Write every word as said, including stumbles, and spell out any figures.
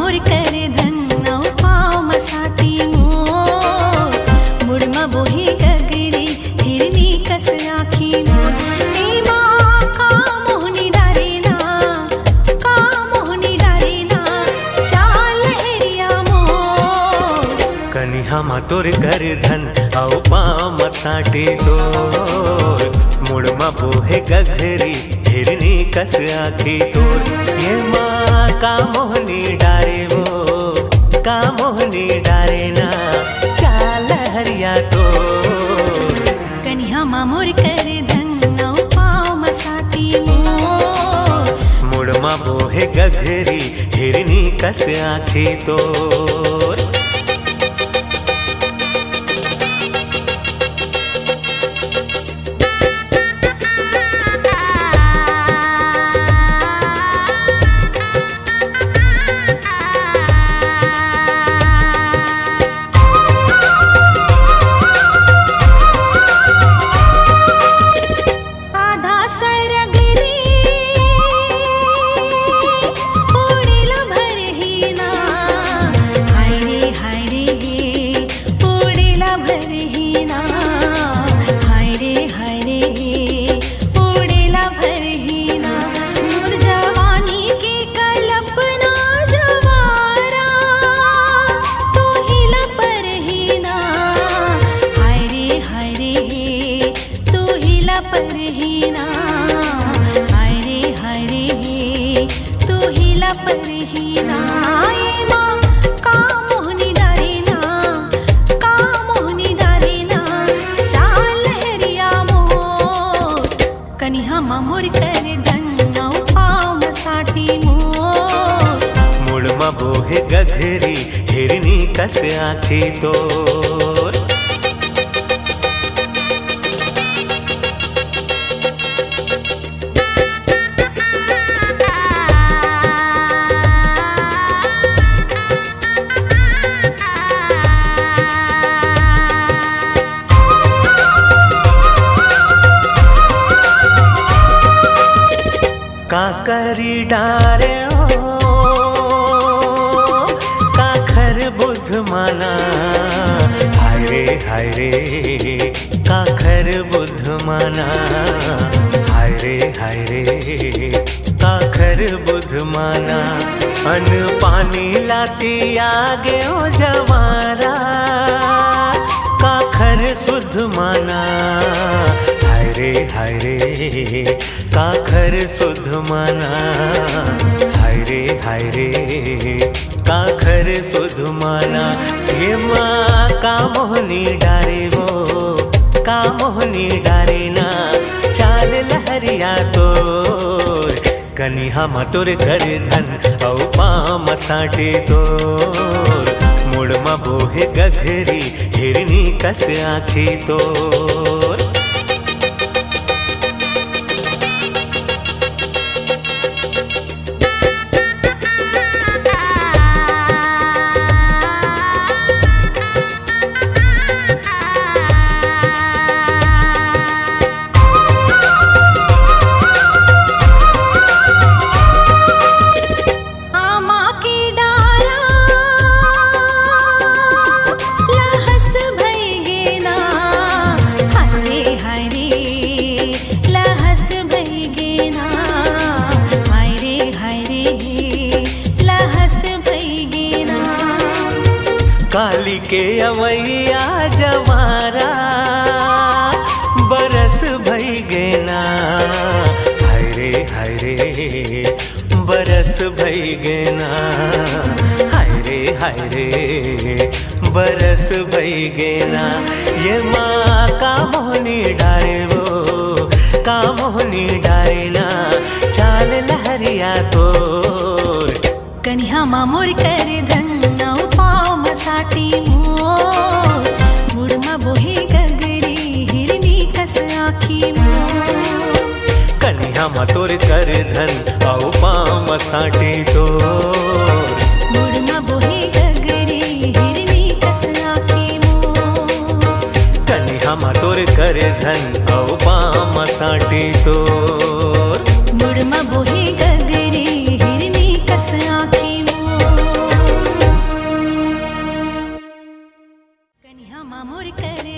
मोर कर धन नौ पाव मसाती मोर मुड़ म बोही गगरी हिरनी कस आखी मोर ए माँ का मोहनी डारे ना का मोहनी डारे ना चाल हेरिया मोर कनिहा मा तोर कर धन औ पाव मसाटे तोर मुड़ म बोहे गगरी हिरनी कस आखी तोर ये माँ का मोहनी डारे वो का मोहनी डारे ना चाल हरिया तो कनिहा मा मोर कर धन नौ पाव मसाती मोर मुड़ म बोहे गगरी हिरनी कस आखी तोर। कनिहा मा मोर कर धन नौ पाव मसाटी मोर मुड़ म बोहे गगरी हिरनी कस आखी तोर। काकरी डारे हो काखर बुध माना हाय रे हाय रे काखर बुध माना हाय रे हाय रे काखर बुध माना अन पानी लाती आगे हो जवारा काखर सुध माना हाय रे हाय रे काखर सुध माना हाय रे हाय रे काखर सुध माना ये माँ का मोहनी डारे वो का मोहनी डारे ना चाल लहरिया तोर कनिहा मा तोर कर धन औ पाव मसाटे तोर मुड़ म बोहे गगरी हिरनी कस आखी तोर। काली के अवैया जवारा बरस भई गेना हाय रे हाय रे बरस भई गेना हाय रे हाय रे बरस भई गेना ये माँ का मोहनी डारे वो का मोहनी डारे ना चाल लहरिया तोर कनिहा मा मोर कर धन नौ पाव मसाटी मोर मुड़ म बोहे गगरी हिरनी कस आखी मोर कनिहा मा तोर कर धन औ पाव मसाटी तोर मुड़ म बोहे गगरी हिरनी कस आखी मोर कनिहा मा तोर कर धन औ पाव मसाटी तोर मुड़ म बोहे गगरी हिरनी कस आखी मोर। मामोर कर।